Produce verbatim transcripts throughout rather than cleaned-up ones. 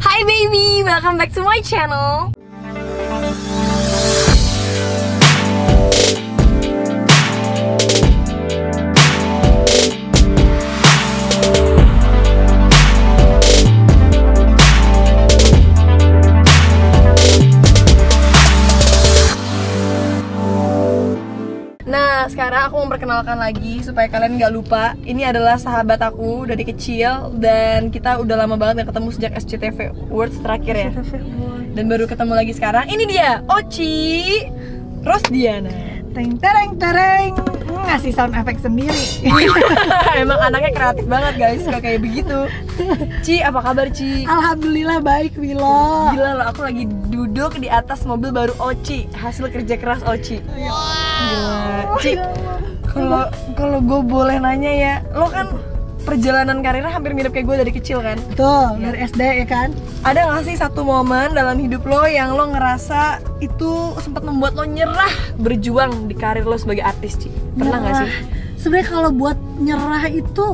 Hi baby, welcome back to my channel. Sekarang aku mau perkenalkan lagi supaya kalian gak lupa. Ini adalah sahabat aku dari kecil dan kita udah lama banget gak ketemu sejak S C T V Awards terakhir ya. Dan baru ketemu lagi sekarang. Ini dia, Ochi Rosdiana. Tereng tereng tereng. Ngasih sound effect sendiri. Emang anaknya kreatif banget guys, gak kayak begitu. Ci, apa kabar Ci? Alhamdulillah baik Wilo. Gila loh, aku lagi duduk di atas mobil baru Ochi. Hasil kerja keras Ochi. Wow. Ci, kalau kalau gue boleh nanya ya, lo kan perjalanan karirnya hampir mirip kayak gue dari kecil kan? Betul, dari S D ya kan? Ada gak sih satu momen dalam hidup lo yang lo ngerasa itu sempat membuat lo nyerah berjuang di karir lo sebagai artis, Ci? Pernah nyerah. Gak sih? Sebenarnya kalau buat nyerah itu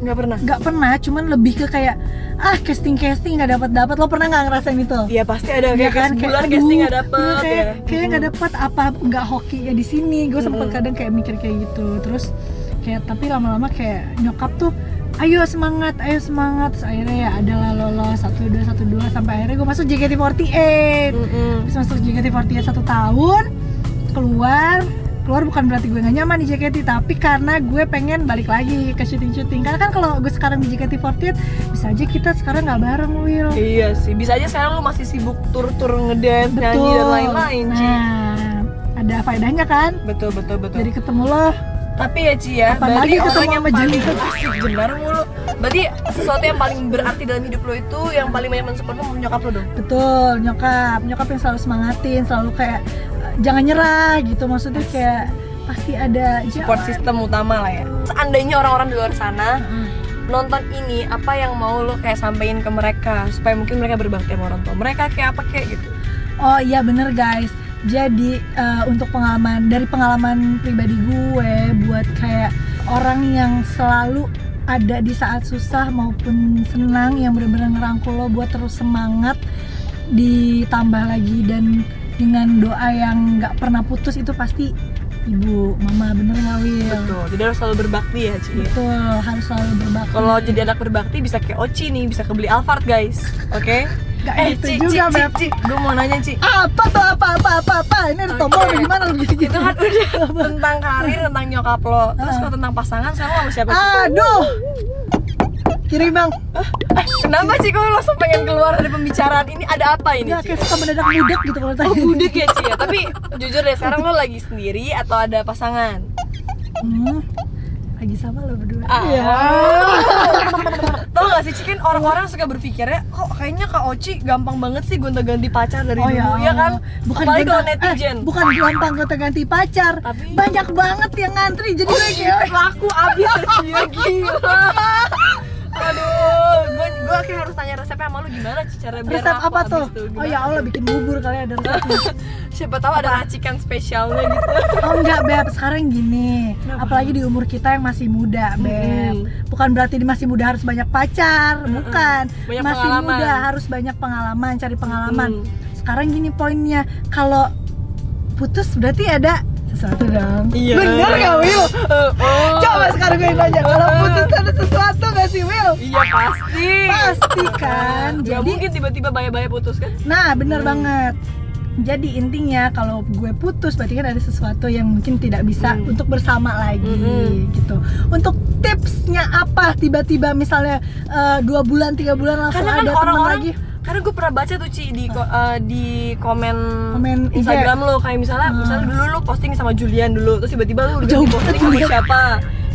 nggak pernah? Nggak pernah, cuman lebih ke kayak ah casting-casting nggak dapat-dapat. Lo pernah nggak ngerasain itu? Iya pasti ada ya kan? Sebulan kayak, casting nggak dapet ya, kayak ya. Kayak nggak hmm. dapet apa, nggak hoki ya di sini. Gue sempet hmm. kadang kayak mikir kayak gitu. Terus kayak tapi lama-lama kayak nyokap tuh ayo semangat, ayo semangat. Terus akhirnya ya adalah lolos satu dua satu dua sampai akhirnya gue masuk J K T empat delapan. hmm. Terus masuk J K T empat delapan satu tahun, keluar. Keluar bukan berarti gue gak nyaman di J K T, tapi karena gue pengen balik lagi ke syuting-syuting. Karena kan kalau gue sekarang di J K T empat delapan, bisa aja kita sekarang gak bareng, Will. Iya sih, bisa aja sekarang lo masih sibuk tur-tur ngedance, nyanyi, dan lain-lain. Nah, ada faedahnya kan? Betul, betul, betul. Jadi ketemu lo. Tapi ya Ci ya, apalagi ketemu sama Julian. Asik, jembar mulu. Berarti sesuatu yang paling berarti dalam hidup lo itu, yang paling banyak mensupport lo, nyokap lo dong? Betul, nyokap. Nyokap yang selalu semangatin, selalu kayak jangan nyerah gitu, maksudnya kayak pasti ada support system utama lah ya. Seandainya orang-orang di luar sana hmm. nonton ini, apa yang mau lo kayak sampein ke mereka supaya mungkin mereka berbakti sama orang tua mereka kayak apa kayak gitu? Oh iya bener guys, jadi uh, untuk pengalaman, dari pengalaman pribadi gue buat kayak orang yang selalu ada di saat susah maupun senang, yang bener-bener ngerangkul lo buat terus semangat, ditambah lagi dan dengan doa yang nggak pernah putus itu pasti ibu, mama, bener nggak Wil? Betul, jadi harus selalu berbakti ya Ci? Betul, harus selalu berbakti. Kalau jadi anak berbakti bisa kayak Ochi nih, bisa kebeli Alphard guys, oke? Okay? Gak eh, itu Ci, juga, Ci, Ci, Ci, gue mau nanya Ci. Apa tuh, apa, apa, apa, apa, ini ada tombol okay. Gimana lo gitu-gitu? Itu kan udah tentang karir, tentang nyokap lo. Terus kalau tentang pasangan, sekarang sama siapa? Aduh! Kiri bang. Kenapa sih kok langsung pengen keluar dari pembicaraan ini? Ada apa ini? Gak, kayak suka mendadak budek gitu kalau tanya. Oh budek ya Ci ya? Tapi jujur deh, sekarang lo lagi sendiri atau ada pasangan? Hmm, lagi sama lo berdua. Ah. Ya. Tau gak sih Ci, kan orang-orang suka berpikirnya kok oh, kayaknya Kak Ochi gampang banget sih gonta-ganti pacar dari oh, dulu ya, ya kan? Bukan apalagi kalau netizen eh, bukan gampang gonta-ganti pacar. Tapi banyak banget yang ngantri jadi kayak laku abis ya gila. Aduh, gue gue akhirnya harus tanya resepnya sama lu gimana sih cara biar resep apa tuh? Tuh oh ya Allah bikin bubur kali ada resepnya. Siapa tahu apa? Ada racikan spesialnya gitu. Oh enggak Beb, sekarang gini. Kenapa? Apalagi di umur kita yang masih muda Beb. Hmm. Bukan berarti di masih muda harus banyak pacar, hmm. bukan. Banyak masih pengalaman. Muda harus banyak pengalaman, cari pengalaman. Hmm. Sekarang gini poinnya, kalau putus berarti ada sesuatu dong. Iya. Bener gak Will? Uh, oh. Coba sekarang gue nanya, kalau putus ada sesuatu gak sih Will? Iya pasti. Pasti kan. Jadi gak mungkin tiba-tiba baya-baya putus kan? Nah bener hmm. banget. Jadi intinya kalau gue putus berarti kan ada sesuatu yang mungkin tidak bisa hmm. untuk bersama lagi hmm. gitu. Untuk tipsnya apa? Tiba-tiba misalnya uh, dua bulan tiga bulan langsung kan ada teman lagi. Karena gue pernah baca tuh Ci di uh, di komen, komen Instagram lo kayak misalnya hmm. misalnya dulu lo posting sama Julian dulu terus tiba-tiba lo udah posting sama siapa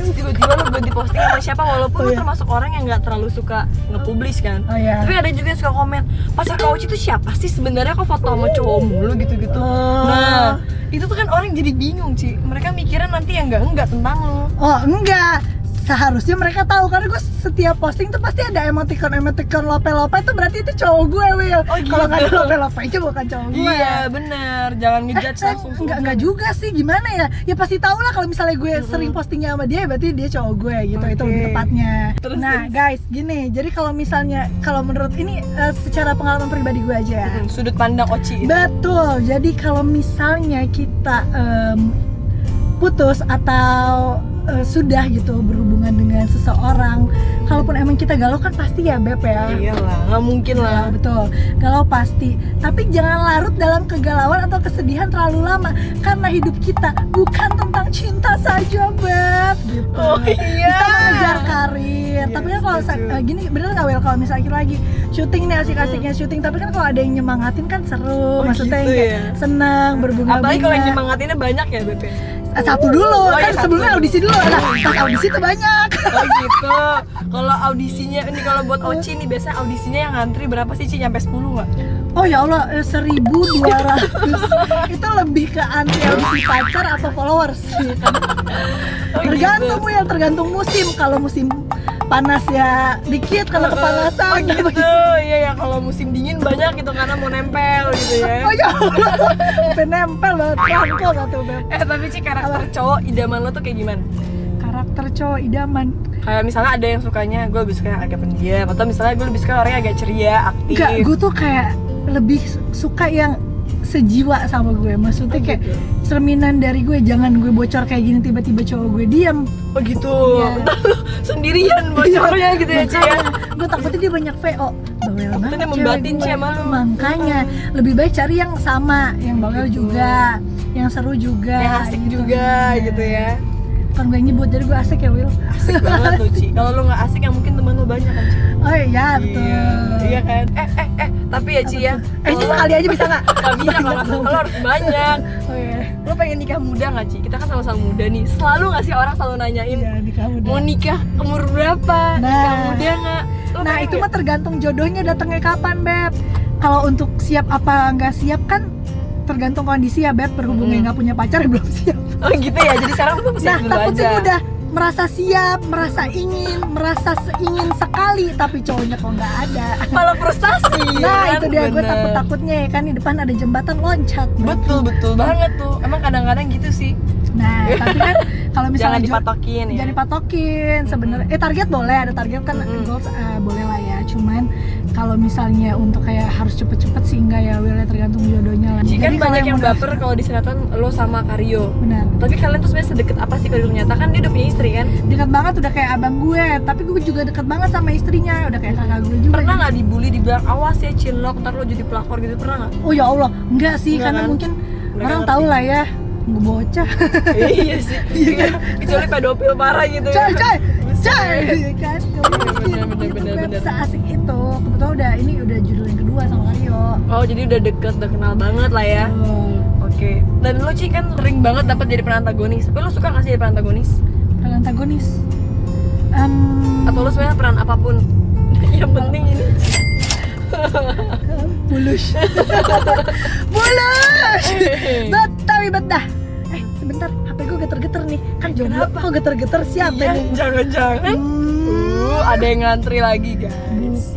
terus tiba-tiba lo udah posting sama siapa walaupun oh, lo iya. termasuk orang yang nggak terlalu suka nge-publish kan oh, iya. tapi ada juga yang suka komen pacar Kak Ochi itu siapa sih sebenarnya kok foto sama cowok mulu gitu-gitu oh. Nah itu tuh kan orang jadi bingung Ci, mereka mikirnya nanti yang enggak enggak tentang lo. Oh enggak, seharusnya mereka tahu, karena gue setiap posting tuh pasti ada emoticon-emoticon lope-lope, itu berarti itu cowok gue, Will. Oh, gitu. Kalau nggak ada lope-lope itu bukan cowok gue. Iya bener, jangan ngejudge eh, langsung. Enggak, enggak juga sih, gimana ya, ya pasti tau lah kalau misalnya gue mm-hmm. sering postingnya sama dia, berarti dia cowok gue gitu, okay. Itu lebih tepatnya. Terus, nah terus. Guys, gini, jadi kalau misalnya, kalau menurut ini uh, secara pengalaman pribadi gue aja, mm-hmm. sudut pandang Oci. Betul, jadi kalau misalnya kita um, putus atau Uh, sudah gitu berhubungan dengan seseorang, kalaupun emang kita galau kan pasti ya Beb ya. Iyalah, nggak mungkin lah. Nah, betul, galau pasti. Tapi jangan larut dalam kegalauan atau kesedihan terlalu lama, karena hidup kita bukan tentang cinta saja Beb. Gitu. Oh, iya. Kita mengejar karir. Yes, tapi kan kalau uh, gini bener nggak Wel kalau misalnya lagi syuting nih asik-asiknya hmm. syuting, tapi kan kalau ada yang nyemangatin kan seru. Oh, maksudnya gitu yang ya? Senang berbunga-bunga. Apalagi kalau yang nyemangatinnya banyak ya Beb. Satu dulu, oh, kan ya, sebelumnya satu. Audisi dulu, nah pas audisi tuh banyak. Oh gitu, kalau audisinya, ini kalau buat Oci nih, biasanya audisinya yang ngantri berapa sih Ci? Nyampe sepuluh nggak? Oh ya Allah, seribu dua ratus. Itu lebih ke antri audisi pacar atau followers sih. Tergantung oh, gitu. Ya, tergantung musim, kalau musim panas ya dikit, kalau kepanasan. Oh gitu, gitu. Iya ya, kalau musim dingin banyak gitu karena mau nempel gitu ya. Oh ya Allah, sampai nempel banget, nempel gitu Beb. Eh tapi Ci, karakter Alah. cowok idaman lo tuh kayak gimana? Karakter cowok idaman? Kayak misalnya ada yang sukanya gue lebih suka agak pendiam, atau misalnya gue lebih suka orangnya agak ceria, aktif. Enggak, gue tuh kayak lebih suka yang sejiwa sama gue, maksudnya kayak oh, gitu. Cerminan dari gue, jangan gue bocor kayak gini tiba-tiba cowok gue diam. Oh gitu, ya. Sendirian bocornya gitu ya Ci ya. Gue takutnya dia banyak V O, bawel banget cewek membatin gue. Makanya lebih baik cari yang sama, yang bawel gitu. Juga, yang seru juga, yang asik gitu. Juga gitu ya. Kan gue nyebut, jadi gue asik ya Will. Asik banget tuh Ci, kalau lo gak asik yang mungkin temen lo banyak kan Ci. Oh iya betul. Iya, iya kan. Eh eh eh, tapi ya Ci ya, eh itu sekali aja bisa gak? Gak bisa, kalau lo harus banyak. Oh iya. Lo pengen nikah muda gak Ci? Kita kan sama-sama muda nih, selalu gak sih orang selalu nanyain iya, nikah muda. Mau nikah umur berapa? Nah. Nikah muda gak? Lo nah itu mah tergantung jodohnya datangnya kapan Beb. Kalau untuk siap apa gak siap kan tergantung kondisi ya Beb, berhubungnya nggak hmm. punya pacar ya belum siap. Oh gitu ya, jadi sekarang belum siap. Nah takutnya udah merasa siap, merasa ingin, merasa seingin sekali, tapi cowoknya kok nggak ada. Malah frustasi. Nah itu dia, gue takut-takutnya ya kan, di depan ada jembatan loncat. Betul-betul banget tuh, emang kadang-kadang gitu sih. Nah tapi kan kalau misalnya jangan dipatokin ya, jangan dipatokin sebenarnya. Eh target boleh, ada target kan mm-hmm. goals uh, boleh lah ya, cuman kalau misalnya untuk kayak harus cepet-cepet sih enggak ya Will, tergantung jodohnya lah. Jadi kan banyak yang, yang baper kalau di sinetron lo sama Rio. Benar. Tapi kalian tuh sebenarnya sedekat apa sih kalau ternyata kan dia udah punya istri kan? Dekat banget, udah kayak abang gue, tapi gue juga dekat banget sama istrinya, udah kayak kakak gue juga. Pernah nggak dibully, dibilang awas ya cilok, ntar lo jadi pelakor gitu, pernah nggak? Oh ya Allah, enggak sih, enggak karena kan? Mungkin mereka orang tahu lah ya. Bocah. Iya sih. Iya. Kecuali pedofil parah gitu ya. Coy, coy. Coy. Kan. Bener-bener seasik itu. Kebetulan udah ini udah judul yang kedua sama Rio. Oh, jadi udah deket, udah kenal banget lah ya. Oh. Oke. Okay. Dan lo Ci kan sering banget dapat jadi peran antagonis. Tapi lo suka enggak sih jadi peran antagonis? Peran antagonis. Um... Atau lo sebenarnya peran apapun. Yang penting ini. Bulus. Bulus. But tapi betah. Eh sebentar, H P gue geter-geter nih. Kan jomblo kok geter-geter siapa iya, nih? Jangan-jangan hmm. uh, ada yang ngantri lagi guys.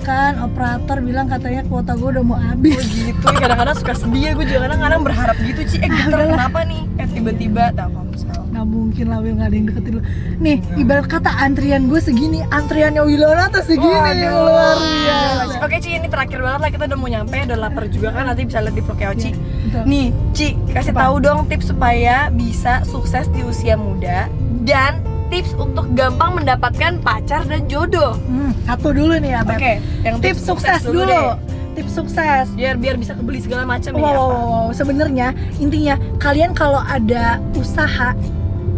Bukan, operator bilang katanya kuota gue udah mau habis. Oh gitu, kadang-kadang suka sedih ya gue juga, kadang-kadang berharap gitu Ci. Eh geter ah, kenapa nih? Eh tiba-tiba Telkomsel. Gak mungkin lah Wil, gak ada yang deketin lu. Nih, enggak. Ibarat kata antrian gue segini, antriannya Wilona tuh segini. Waduh, luar biasa. Oke Ci, ini terakhir banget lah, kita udah mau nyampe, udah lapar juga kan, nanti bisa lihat di vlognya Oci. Ya, nih Ci, kasih tahu dong tips supaya bisa sukses di usia muda dan tips untuk gampang mendapatkan pacar dan jodoh. Hmm, satu dulu nih ya Beb. Oke, yang tips, tips sukses, sukses dulu, dulu. Tips sukses biar biar bisa kebeli segala macam ini apa? Wow, sebenarnya intinya kalian kalau ada usaha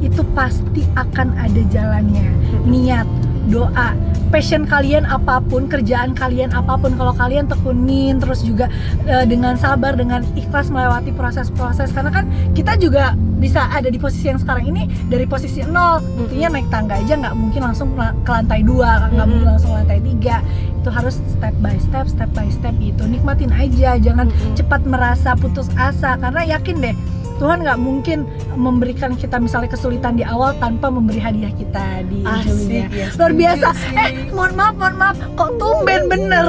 itu pasti akan ada jalannya. Niat, doa, passion kalian apapun, kerjaan kalian apapun, kalau kalian tekunin terus juga e, dengan sabar, dengan ikhlas melewati proses-proses, karena kan kita juga bisa ada di posisi yang sekarang ini dari posisi nol, buktinya naik tangga aja nggak mungkin langsung ke lantai dua, nggak mm-hmm. mungkin langsung lantai tiga, itu harus step by step, step by step gitu, nikmatin aja, jangan mm-hmm. cepat merasa putus asa, karena yakin deh Tuhan nggak mungkin memberikan kita misalnya kesulitan di awal tanpa memberi hadiah kita di ujungnya. Yes, luar biasa. Yes, eh, mohon maaf, mohon maaf, kok tumben bener.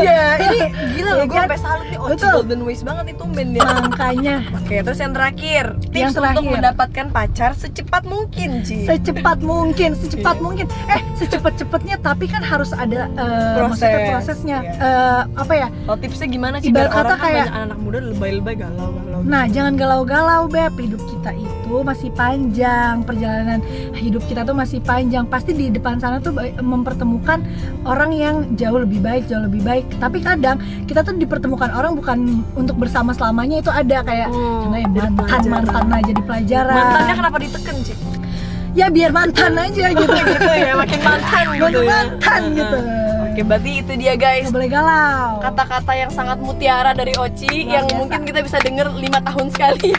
Iya, ini gila loh, gue sampai salut nih, Ochi Golden Ways banget nih, tumben dia. Makanya. Oke, terus yang terakhir, tips yang terakhir. Untuk mendapatkan pacar secepat mungkin, Ci. Secepat mungkin, secepat mungkin. Eh, secepat-cepatnya tapi kan harus ada uh, proses. Maksudnya prosesnya. Yeah. Uh, apa ya? Kalau tipsnya gimana sih? Ibarat kata kayak anak muda lebay-lebay, galau-galau. Nah, jangan galau-galau, Beb. Hidup kita itu masih panjang, perjalanan hidup kita tuh masih panjang. Pasti di depan sana tuh mempertemukan orang yang jauh lebih baik, jauh lebih baik. Tapi kadang kita tuh dipertemukan orang bukan untuk bersama selamanya, itu ada kayak oh, ya, mantan-mantan aja di pelajaran. Mantannya kenapa diteken, Cik? Ya biar mantan aja gitu. Gitu ya, makin mantan gitu. Makin mantan gitu. Oke, berarti itu dia guys. Gak boleh galau. Kata-kata yang sangat mutiara dari Ochi yang biasa. Mungkin kita bisa denger lima tahun sekali.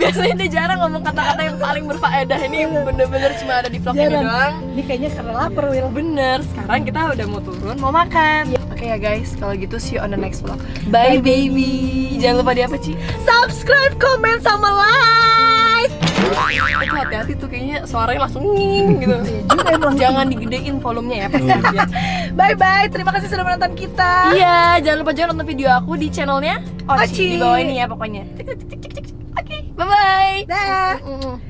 Biasanya dia jarang ngomong kata-kata yang paling berfaedah. Ini bener-bener cuma ada di vlog ini doang. Ini kayaknya karena lapar, Wil. Bener, sekarang kita udah mau turun, mau makan. Oke okay ya guys, kalau gitu see you on the next vlog. Bye, Bye baby. baby Jangan lupa di apa, Ci? Subscribe, comment, sama like. Itu hati-hati tuh, kayaknya suaranya langsung nging gitu. Jangan digedein volumenya ya, pasti aja. Bye-bye, terima kasih sudah menonton kita. Iya, jangan lupa juga nonton video aku di channelnya Ochi. Di bawah ini ya pokoknya. Oke, okay, bye-bye. Dah.